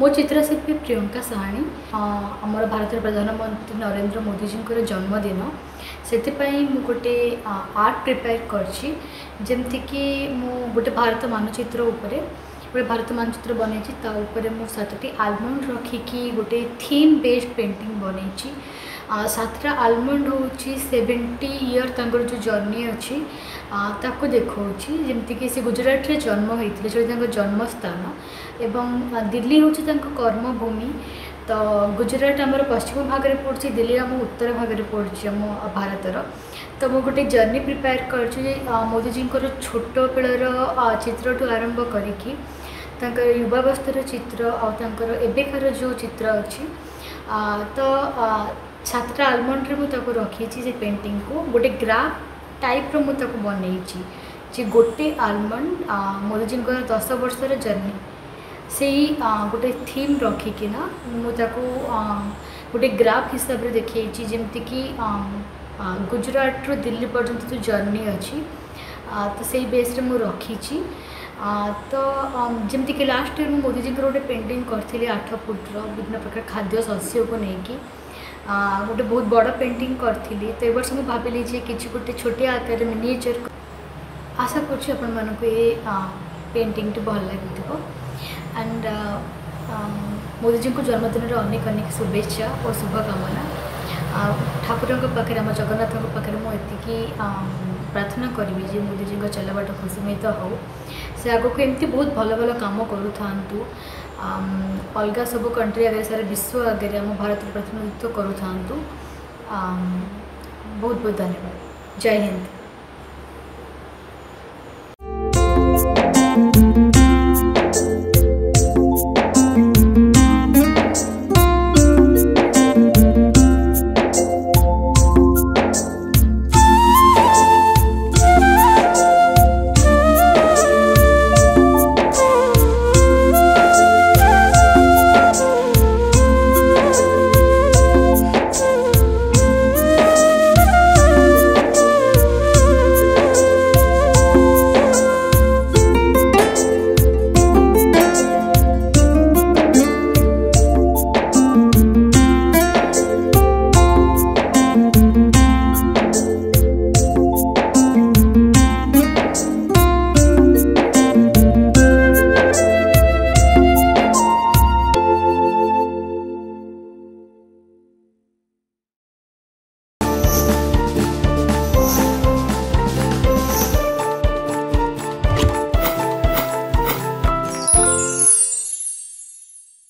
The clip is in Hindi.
मो चित्रशिल्पी प्रियंका साहणी आमर भारत प्रधानमंत्री नरेंद्र मोदी जी जन्मदिन से गोटे आर्ट प्रिपेयर करमती गोटे भारत मानचित्र उपरे गोटे भारत मानचित्र बनई मो 7टी आलमंड रखिकी गोटे थीम बेस्ड पेंटिंग बनई 7टा आलमंड हूँ 70 इयर तर जो जर्नी अच्छी ताको देखी जमीक से गुजरात रे जन्म होते जो जन्मस्थान एवं दिल्ली हूँ कर्मभूमि तो गुजरात आमर पश्चिम भाग में पड़ी दिल्ली आम उत्तर भाग में पड़ी आम भारतर तो मुझे गोटे जर्नी प्रिपेयर कर मोदीजी छोट बेलर चित्र ठूँ आरंभ करी युवावस्थार चित्र आर एबेकार जो चित्र अच्छी तो 7टा आलमंड मुझे रखी से पेंटिंग को गोटे ग्राफ टाइप मुझे बनई गोटे आलमंड मोदीजी 10 वर्ष जर्नी से गोटे थीम रखिकिना मुझे गोटे ग्राफ हिसाब से देखिए जमीक गुजरात रू दिल्ली पर्यंत जो जर्नी अच्छी तो से बेस रखी तो जमीक लास्ट टाइम मोदीजी गोटे पेंटिंग करी 8 फुट्र विभिन्न प्रकार खाद्य शस्य को लेकिन गोटे बहुत बड़ पेंटिंग करी तो वर्ष मुझे भाविली कि गोटे छोटे आकार मिनिएचर आशा कर ये पेंटिंग भल लगे एंड मोदीजी को जन्मदिन अनेक अनेक शुभेच्छा और शुभकामना ठाकुर पाखे आम जगन्नाथ पाखे मुझे प्रार्थना करी मोदीजी चलबाट खुशमित हो से आगक एमती बहुत भल भल कम करूँ अलग सब कंट्री आगे सारा विश्व आगे आम भारत प्रतिनिधित्व करूँ बहुत बहुत धन्यवाद। जय हिंद।